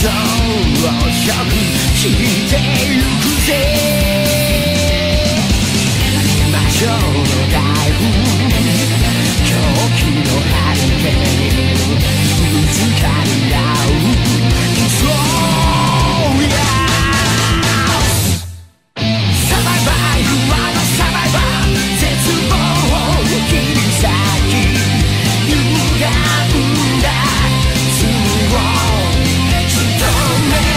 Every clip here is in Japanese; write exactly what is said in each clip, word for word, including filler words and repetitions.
消えてゆくぜ魔女の大風狂気の果てぶつかり合う It's all yeah サバイバー不安のサバイバー絶望を切り裂き歪んだ罪を仕留め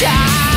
Yeah!